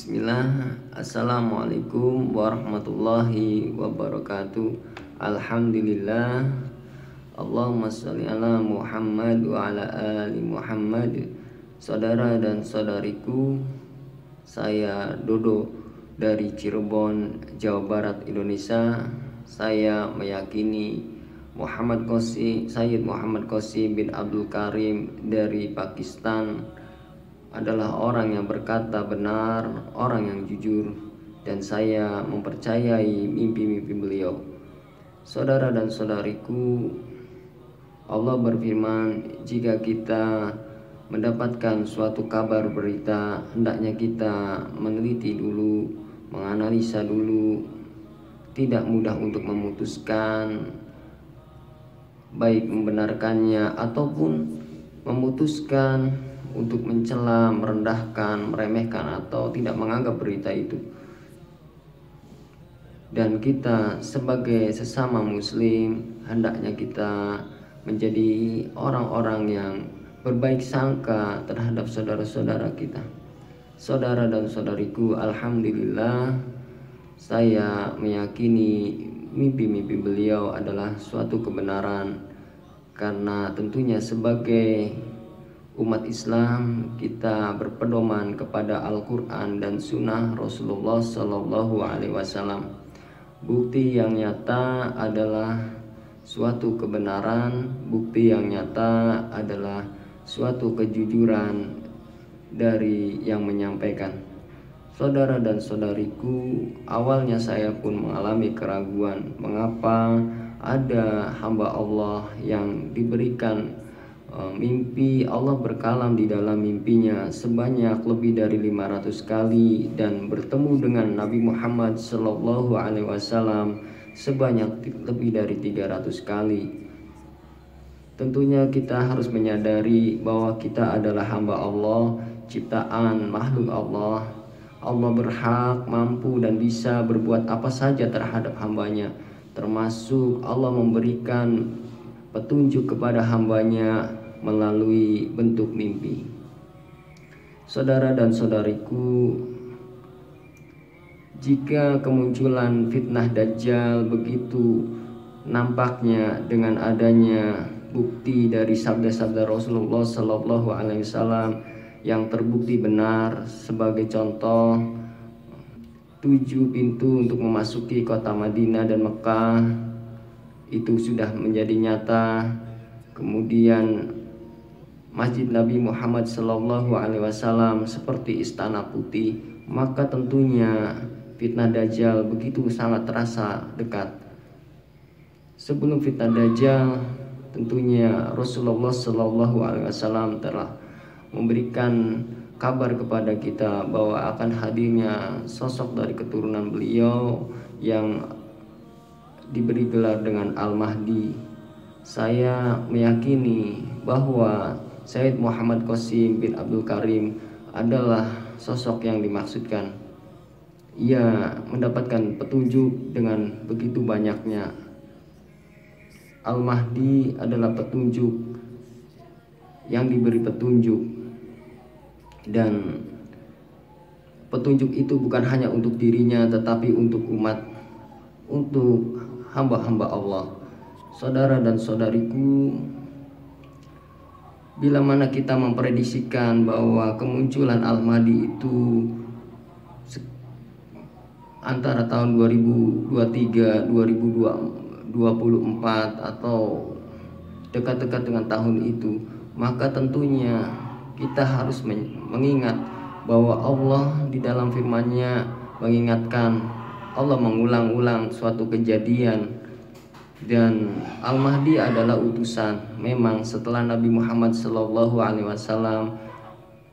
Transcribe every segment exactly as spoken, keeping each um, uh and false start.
Bismillah, assalamualaikum warahmatullahi wabarakatuh. Alhamdulillah, Allahumma sholli ala Muhammad wa ala ali Muhammad. Saudara dan saudariku, saya Dodo dari Cirebon, Jawa Barat, Indonesia. Saya meyakini Muhammad Qasim, Sayyid Muhammad Qasim bin Abdul Karim dari Pakistan adalah orang yang berkata benar, orang yang jujur, dan saya mempercayai mimpi-mimpi beliau. Saudara dan saudariku, Allah berfirman, jika kita mendapatkan suatu kabar berita, hendaknya kita meneliti dulu, menganalisa dulu. Tidak mudah untuk memutuskan, baik membenarkannya ataupun memutuskan untuk mencela, merendahkan, meremehkan, atau tidak menganggap berita itu. Dan kita sebagai sesama muslim, hendaknya kita menjadi orang-orang yang berbaik sangka terhadap saudara-saudara kita. Saudara dan saudariku, alhamdulillah, saya meyakini mimpi-mimpi beliau adalah suatu kebenaran. Karena tentunya sebagai umat Islam, kita berpedoman kepada Al-Quran dan Sunnah Rasulullah Shallallahu Alaihi Wasallam. Bukti yang nyata adalah suatu kebenaran, bukti yang nyata adalah suatu kejujuran dari yang menyampaikan. Saudara dan saudariku, awalnya saya pun mengalami keraguan, mengapa ada hamba Allah yang diberikan mimpi, Allah berkalam di dalam mimpinya sebanyak lebih dari lima ratus kali dan bertemu dengan Nabi Muhammad Shallallahu Alaihi Wasallam sebanyak lebih dari tiga ratus kali. Tentunya kita harus menyadari bahwa kita adalah hamba Allah, ciptaan makhluk Allah. Allah berhak, mampu, dan bisa berbuat apa saja terhadap hambanya, termasuk Allah memberikan petunjuk kepada hambanya melalui bentuk mimpi. Saudara dan saudariku, jika kemunculan fitnah Dajjal begitu nampaknya dengan adanya bukti dari sabda-sabda Rasulullah Shallallahu Alaihi Wasallam yang terbukti benar. Sebagai contoh, tujuh pintu untuk memasuki kota Madinah dan Mekah itu sudah menjadi nyata. Kemudian Masjid Nabi Muhammad Shallallahu Alaihi Wasallam seperti Istana Putih, maka tentunya fitnah Dajjal begitu sangat terasa dekat. Sebelum fitnah Dajjal, tentunya Rasulullah Shallallahu Alaihi Wasallam telah memberikan kabar kepada kita bahwa akan hadirnya sosok dari keturunan beliau yang diberi gelar dengan Al-Mahdi. Saya meyakini bahwa Sayyid Muhammad Qasim bin Abdul Karim adalah sosok yang dimaksudkan. Ia mendapatkan petunjuk dengan begitu banyaknya. Al-Mahdi adalah petunjuk yang diberi petunjuk. Dan petunjuk itu bukan hanya untuk dirinya, tetapi untuk umat, untuk hamba-hamba Allah. Saudara dan saudariku, bila mana kita memprediksikan bahwa kemunculan Al-Mahdi itu antara tahun dua ribu dua puluh tiga sampai dua ribu dua puluh empat atau dekat-dekat dengan tahun itu, maka tentunya kita harus mengingat bahwa Allah di dalam firman-Nya mengingatkan, Allah mengulang-ulang suatu kejadian. Dan Al-Mahdi adalah utusan. Memang setelah Nabi Muhammad Shallallahu Alaihi Wasallam,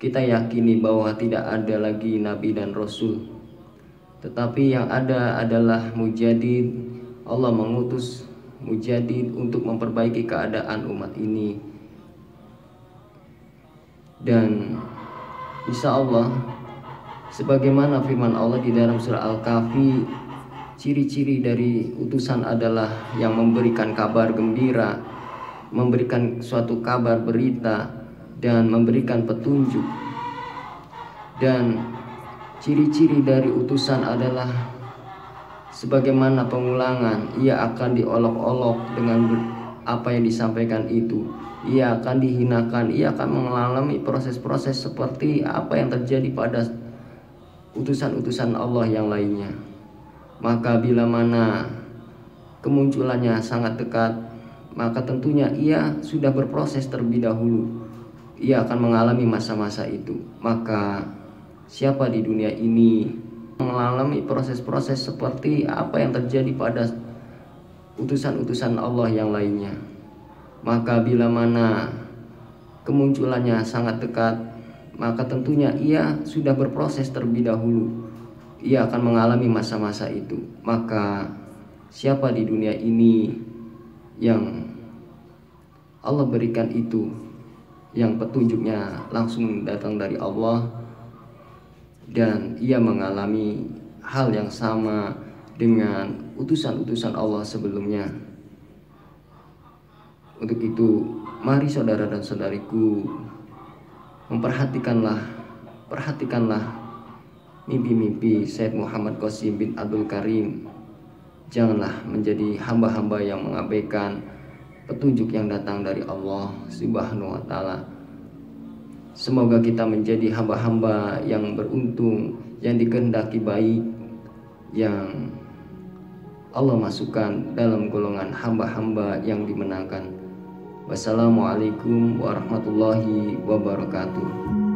kita yakini bahwa tidak ada lagi Nabi dan Rasul, tetapi yang ada adalah mujadid. Allah mengutus mujadid untuk memperbaiki keadaan umat ini. Dan insya Allah, sebagaimana firman Allah di dalam surah Al-Kahfi, ciri-ciri dari utusan adalah yang memberikan kabar gembira, memberikan suatu kabar berita, dan memberikan petunjuk. Dan Ciri-ciri dari utusan adalah sebagaimana pengulangan, ia akan diolok-olok dengan apa yang disampaikan itu. Ia akan dihinakan, ia akan mengalami proses-proses seperti apa yang terjadi pada utusan-utusan Allah yang lainnya. Maka bila mana kemunculannya sangat dekat, maka tentunya ia sudah berproses terlebih dahulu. Ia akan mengalami masa-masa itu. Maka siapa di dunia ini mengalami proses-proses seperti apa yang terjadi pada utusan-utusan Allah yang lainnya. Maka bila mana kemunculannya sangat dekat, maka tentunya ia sudah berproses terlebih dahulu. Ia akan mengalami masa-masa itu. Maka siapa di dunia ini yang Allah berikan itu, yang petunjuknya langsung datang dari Allah, dan ia mengalami hal yang sama dengan utusan-utusan Allah sebelumnya. Untuk itu, mari saudara dan saudariku, memperhatikanlah, perhatikanlah mimpi-mimpi Sayyid Muhammad Qasim bin Abdul Karim. Janganlah menjadi hamba-hamba yang mengabaikan petunjuk yang datang dari Allah Subhanahu wa Ta'ala. Semoga kita menjadi hamba-hamba yang beruntung, yang dikehendaki baik, yang Allah masukkan dalam golongan hamba-hamba yang dimenangkan. Wassalamualaikum warahmatullahi wabarakatuh.